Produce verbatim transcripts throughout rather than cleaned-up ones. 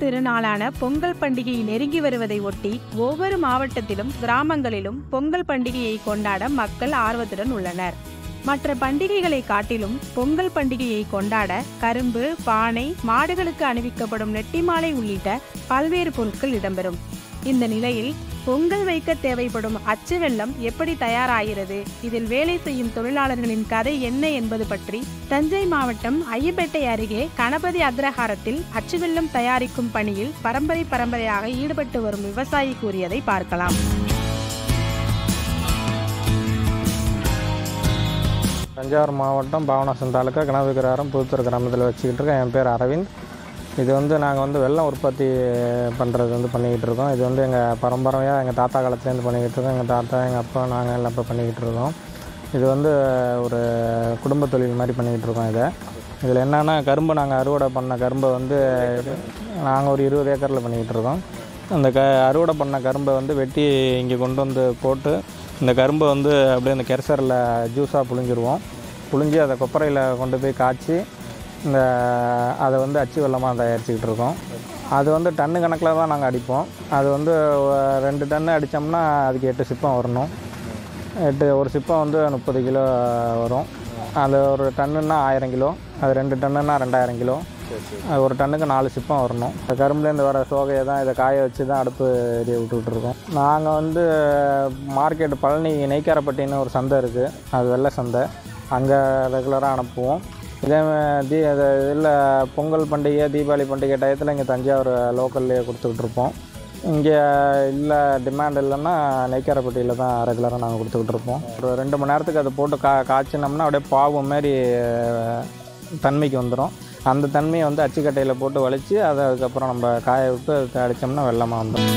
திருநாளான பொங்கல் பண்டிகையை நெருங்கி வருவதை ஒட்டி ஒவ்வொரு மாவட்டத்திலும் கிராமங்களிலும் பொங்கல் பண்டிகையை கொண்டாட மக்கள் ஆர்வத்துடன் உள்ளனர். மற்ற பண்டிகைகளை காட்டிலும் பொங்கல் பண்டிகையை கொண்டாட கரும்பு, பானை, மாடுகளுக்கு அணிவிக்கப்படும் நெட்டிமாலை உள்ளிட்ட பல்வேறு பொருட்கள் இடம்பெறும். இந்த நிலையில் பொங்கல் வைக்க தேவைப்படும் அச்சு வெல்லம் எப்படி தயாராகிறது, இதில் வேலை செய்யும் தொழிலாளர்களின் கதை என்ன என்பது பற்றி தஞ்சை மாவட்டம் அய்யப்பேட்டை அருகே கணபதி அதரஹரத்தில் அச்சு வெல்லம் தயாரிக்கும் பணியில் பரம்பரை பரம்பரையாக ஈடுபட்டு வரும் விவசாயி கூறியதை பார்க்கலாம். தஞ்சாவூர் மாவட்டம் பாவனாசன் தாலுக்கா கணபதி அதரஹரம் புதுத்தூர் கிராமத்தில் வச்சுக்கிட்டு இருக்கேன். என் பேர் அரவிந்த். இது வந்து நாங்கள் வந்து வெல்லம் உற்பத்தி பண்ணுறது வந்து பண்ணிக்கிட்டு இருக்கோம். இது வந்து எங்கள் பரம்பரையாக எங்கள் தாத்தா காலத்துலேருந்து பண்ணிக்கிட்டு இருக்கோம். எங்கள் தாத்தா, எங்கள் அப்பா, நாங்கள் எல்லாம் இப்போ பண்ணிக்கிட்டு இருக்கோம். இது வந்து ஒரு குடும்ப தொழில் மாதிரி பண்ணிக்கிட்டு இருக்கோம். இதை இதில் என்னென்னா கரும்பு, நாங்கள் அறுவடை பண்ண கரும்பை வந்து நாங்கள் ஒரு இருபது ஏக்கரில் பண்ணிக்கிட்டு இருக்கோம். அந்த க அறுவடை பண்ண கரும்பை வந்து வெட்டி இங்கே கொண்டு வந்து போட்டு இந்த கரும்பை வந்து அப்படியே அந்த கெரசரில் ஜூஸாக புழிஞ்சிடுவோம். புழிஞ்சி அதை கொப்பரையில் கொண்டு போய் காய்ச்சி இந்த அதை வந்து அச்சு வெல்லமாக தயாரிச்சுக்கிட்டு இருக்கோம். அது வந்து டன்னு கணக்கில் தான் நாங்கள் அடிப்போம். அது வந்து ரெண்டு டன்னு அடித்தோம்னா அதுக்கு எட்டு சிப்பம் வரணும். எட்டு ஒரு சிப்பம் வந்து முப்பது கிலோ வரும். அது ஒரு டன்னுன்னா ஆயிரம் கிலோ, அது ரெண்டு டன்னுன்னா ரெண்டாயிரம் கிலோ. அது ஒரு டன்னுக்கு நாலு சிப்பம் வரணும். இந்த கரும்புலேருந்து வர சோகையை தான் இதை காய வச்சு தான் அடுப்பு எரிய விட்டுக்கிட்டுருக்கோம். நாங்கள் வந்து மார்க்கெட்டு பழனி நெய்க்காரப்பட்டின்னு ஒரு சந்தை இருக்குது, அது வெள்ளை சந்தை, அங்கே ரெகுலராக அனுப்புவோம். இதே தீ அது இதில் பொங்கல் பண்டிகை, தீபாவளி பண்டிகை டயத்தில் இங்கே தஞ்சாவூர் லோக்கல்லையே கொடுத்துக்கிட்ருப்போம். இங்கே இல்லை டிமாண்ட் இல்லைன்னா நெய்க்காரப்பட்டியில் தான் ரெகுலராக நாங்கள் கொடுத்துக்கிட்ருப்போம். ஒரு ரெண்டு மணி நேரத்துக்கு அதை போட்டு கா காய்ச்சினோம்னா அப்படியே பாவு மாரி தன்மைக்கு வந்துடும். அந்த தன்மையை வந்து அச்சுக்கட்டையில் போட்டு வலித்து அதை அதுக்கப்புறம் நம்ம காய விட்டு அதை அடித்தோம்னா வெல்லமாக வந்துடும்.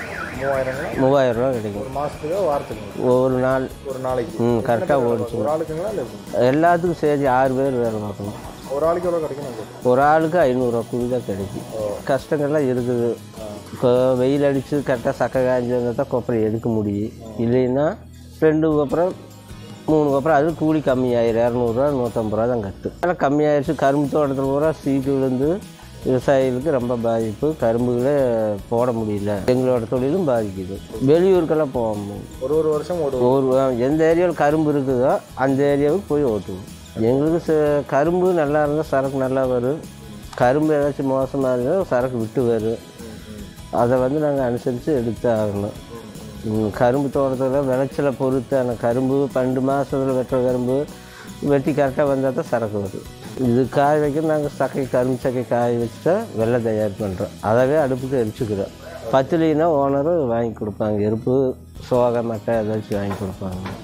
மூவாயிரம் ரூபா கிடைக்கும் ஒரு நாள், ஒரு நாளைக்கு. ம் கரெக்டாக ஓடிச்சு. எல்லாத்துக்கும் சேர்த்து ஆறு பேர் வேலை பார்க்கணும். ஒரு ஆளுக்கு எவ்வளோ கிடைக்கும்? ஒரு ஆளுக்கு ஐநூறுரூவா கூலி தான் கிடைக்கும். கஷ்டங்கள்லாம் இருக்குது. இப்போ வெயில் அடித்து கரெக்டாக சக்கை காய்ஞ்சவங்க தான் கொப்பரை எடுக்க முடியும். இல்லைன்னா ரெண்டு கொப்பரம் மூணு கொப்பரம் அது கூலி கம்மியாயிரும். இரநூறுவா நூற்றம்பது ரூபா தான் கட்டு. அதெல்லாம் கம்மியாயிடுச்சு. கரும்பு தோட்டத்தில் பூரா சீட்டு விழுந்து விவசாயிகளுக்கு ரொம்ப பாதிப்பு. கரும்புகளே போட முடியல. எங்களோட தொழிலும் பாதிக்குது. வெளியூருக்கெல்லாம் போகணும். ஒரு ஒரு வருஷம் ஒரு ஒரு எந்த ஏரியாவில் கரும்பு இருக்குதோ அந்த ஏரியாவுக்கு போய் ஓட்டுவோம். எங்களுக்கு கரும்பு நல்லா இருந்தால் சரக்கு நல்லா வரும். கரும்பு ஏதாச்சும் மோசமாக இருந்தால் சரக்கு விட்டு வரும். அதை வந்து நாங்கள் அனுசரித்து எடுத்து ஆகணும். கரும்பு தோட்டத்தில் விளைச்சலை பொறுத்தான கரும்பு பன்னெண்டு மாதத்தில் வெட்டுற கரும்பு வெட்டி கரெக்டாக வந்தால் தான் சரக்கு வரும். இது காய வைக்க நாங்கள் சக்கை கரும்பு சக்கை காய வச்சு தான் வெல்லம் தயார் பண்ணுறோம். அதாவே அடுப்புக்கு எரிச்சுக்கிறோம். பத்துலின்னா ஓனரும் வாங்கி கொடுப்பாங்க. எருப்பு, சோகை, மட்டை ஏதாச்சும் வாங்கி கொடுப்பாங்க.